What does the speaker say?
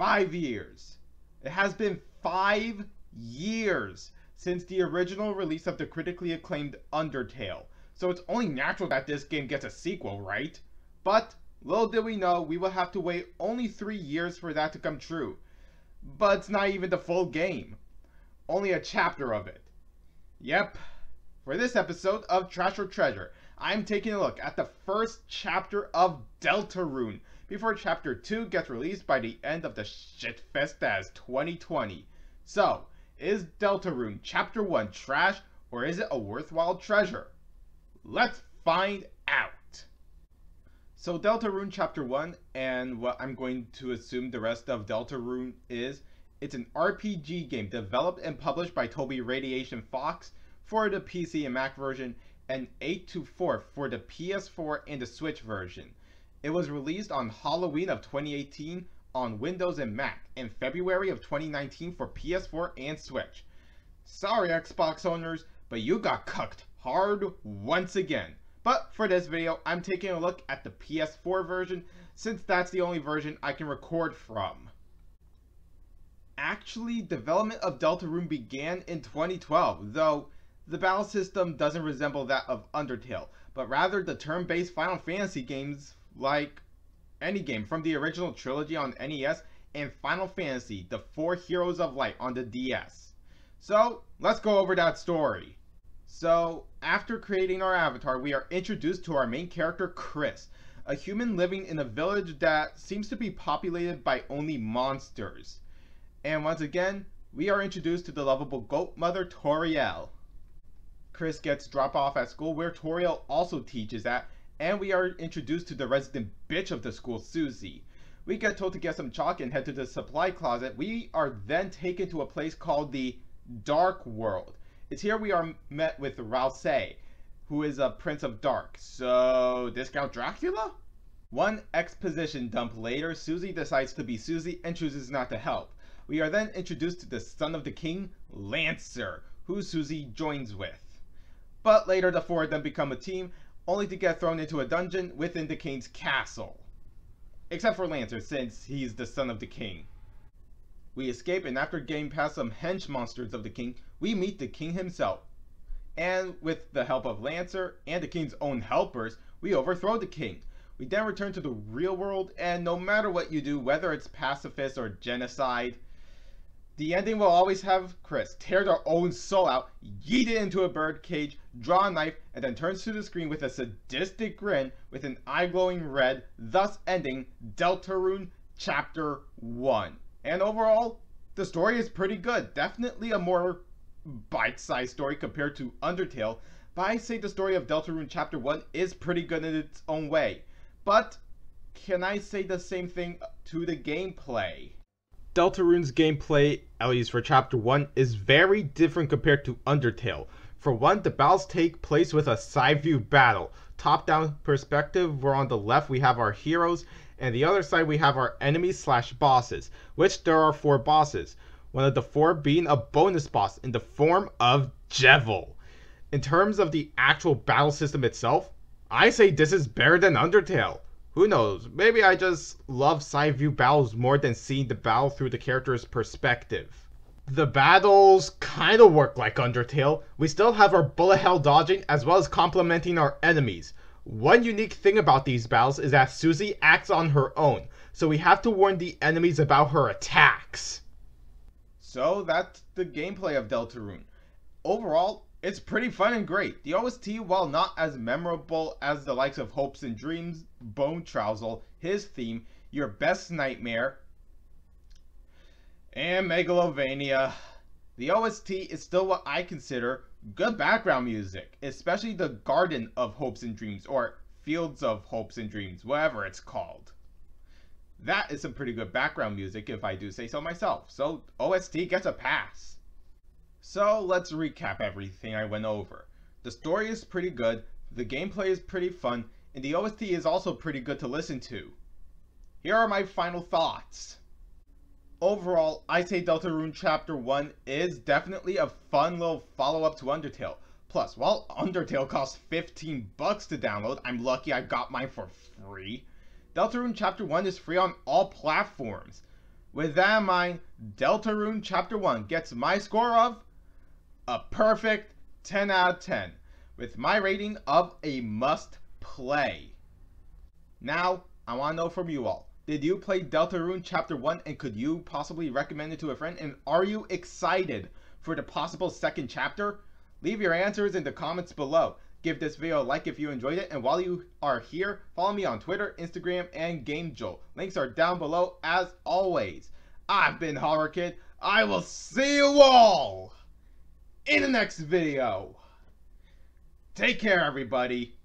5 years. It has been 5 years since the original release of the critically acclaimed Undertale, so it's only natural that this game gets a sequel, right? But little did we know, we will have to wait only 3 years for that to come true. But it's not even the full game, only a chapter of it. Yep. For this episode of Trash or Treasure, I'm taking a look at the first chapter of Deltarune before chapter 2 gets released by the end of the shitfest that is 2020. So, is Deltarune chapter 1 trash, or is it a worthwhile treasure? Let's find out! So Deltarune chapter 1, and what I'm going to assume the rest of Deltarune is, it's an RPG game developed and published by Toby Radiation Fox for the PC and Mac version, and 824 for the PS4 and the Switch version. It was released on Halloween of 2018 on Windows and Mac, and February of 2019 for PS4 and Switch. Sorry Xbox owners, but you got cucked hard once again. But for this video, I'm taking a look at the PS4 version, since that's the only version I can record from. Actually, development of Deltarune began in 2012, though the battle system doesn't resemble that of Undertale, but rather the turn-based Final Fantasy games, like any game from the original trilogy on NES and Final Fantasy The Four Heroes of Light on the DS. So let's go over that story. So after creating our avatar, we are introduced to our main character Chris, a human living in a village that seems to be populated by only monsters. And once again, we are introduced to the lovable goat mother Toriel. Chris gets dropped off at school where Toriel also teaches at, and we are introduced to the resident bitch of the school, Susie. We get told to get some chalk and head to the supply closet. We are then taken to a place called the Dark World. It's here we are met with Ralsei, who is a prince of dark. So, discount Dracula? One exposition dump later, Susie decides to be Susie and chooses not to help. We are then introduced to the son of the king, Lancer, who Susie joins with. But later the four of them become a team, only to get thrown into a dungeon within the king's castle. Except for Lancer, since he's the son of the king. We escape, and after getting past some hench monsters of the king, we meet the king himself. And with the help of Lancer and the king's own helpers, we overthrow the king. We then return to the real world, and no matter what you do, whether it's pacifist or genocide, the ending will always have Chris tear their own soul out, yeet it into a bird cage, draw a knife, and then turns to the screen with a sadistic grin with an eye glowing red, thus ending Deltarune Chapter 1. And overall, the story is pretty good. Definitely a more bite-sized story compared to Undertale, but I say the story of Deltarune Chapter 1 is pretty good in its own way. But can I say the same thing to the gameplay? Deltarune's gameplay, at least for chapter 1, is very different compared to Undertale. For one, the battles take place with a side view battle, top-down perspective, where on the left we have our heroes, and the other side we have our enemies slash bosses, which there are 4 bosses, one of the 4 being a bonus boss in the form of Jevil. In terms of the actual battle system itself, I say this is better than Undertale. Who knows, maybe I just love side view battles more than seeing the battle through the character's perspective. The battles kinda work like Undertale. We still have our bullet hell dodging as well as complimenting our enemies. One unique thing about these battles is that Susie acts on her own, so we have to warn the enemies about her attacks. So that's the gameplay of Deltarune. Overall, it's pretty fun and great. The OST, while not as memorable as the likes of Hopes and Dreams, Bonetrousle, His Theme, Your Best Nightmare, and Megalovania, the OST is still what I consider good background music, especially the Garden of Hopes and Dreams, or Fields of Hopes and Dreams, whatever it's called. That is some pretty good background music, if I do say so myself, so OST gets a pass. So let's recap everything I went over. The story is pretty good, the gameplay is pretty fun, and the OST is also pretty good to listen to. Here are my final thoughts. Overall, I say Deltarune Chapter 1 is definitely a fun little follow-up to Undertale. Plus, while Undertale costs $15 to download, I'm lucky I got mine for free. Deltarune Chapter 1 is free on all platforms. With that in mind, Deltarune Chapter 1 gets my score of a perfect 10 out of 10, with my rating of a must play. Now, I want to know from you all, did you play Deltarune Chapter 1 and could you possibly recommend it to a friend? And are you excited for the possible second chapter? Leave your answers in the comments below. Give this video a like if you enjoyed it, and while you are here, follow me on Twitter, Instagram, and GameJolt. Links are down below as always. I've been Horror Kid. I will see you all in the next video. Take care, everybody.